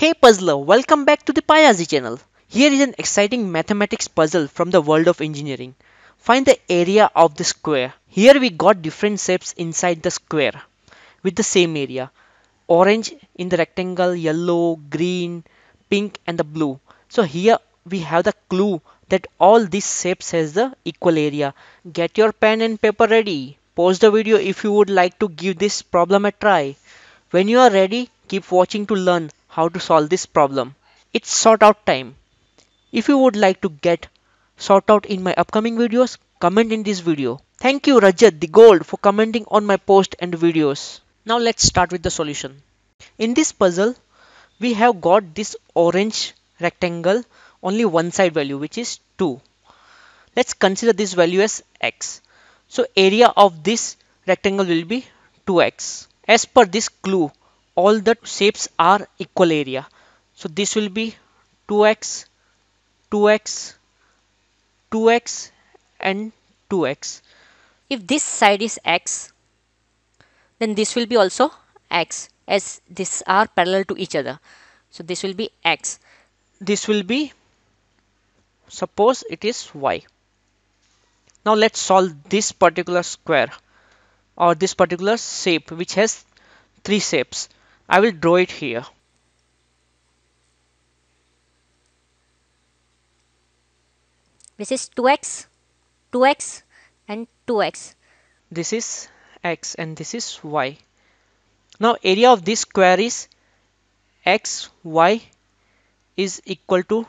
Hey puzzler, welcome back to the Payazee channel. Here is an exciting mathematics puzzle from the world of engineering. Find the area of the square. Here we got different shapes inside the square with the same area. Orange in the rectangle, yellow, green, pink and the blue. So here we have the clue that all these shapes has the equal area. Get your pen and paper ready. Pause the video if you would like to give this problem a try. When you are ready, keep watching to learn how to solve this problem. It's sort out time. If you would like to get sort out in my upcoming videos, comment in this video. Thank you Rajat the Gold for commenting on my post and videos. Now let's start with the solution. In this puzzle, we have got this orange rectangle, only one side value, which is 2. Let's consider this value as x. So area of this rectangle will be 2x. As per this clue, all the shapes are equal area. So this will be 2x, 2x, 2x and 2x. If this side is x, then this will be also x, as these are parallel to each other. So this will be x. This will be, suppose it is y. Now let's solve this particular square or this particular shape which has 3 shapes. I will draw it here. This is 2x, 2x and 2x. This is x and this is y. Now area of this square is x, y is equal to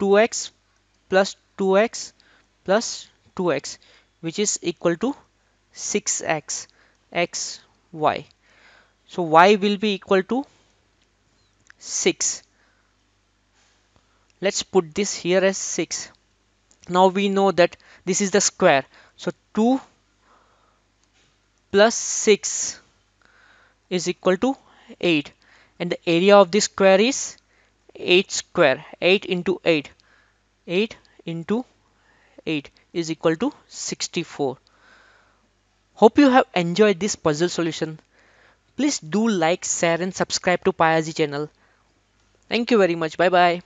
2x plus 2x plus 2x, which is equal to 6x, x, y. So y will be equal to 6. Let's put this here as 6. Now we know that this is the square. So 2 plus 6 is equal to 8. And the area of this square is 8 square. 8 into 8. 8 into 8 is equal to 64. Hope you have enjoyed this puzzle solution. Please do like, share and subscribe to Payazee channel. Thank you very much. Bye bye.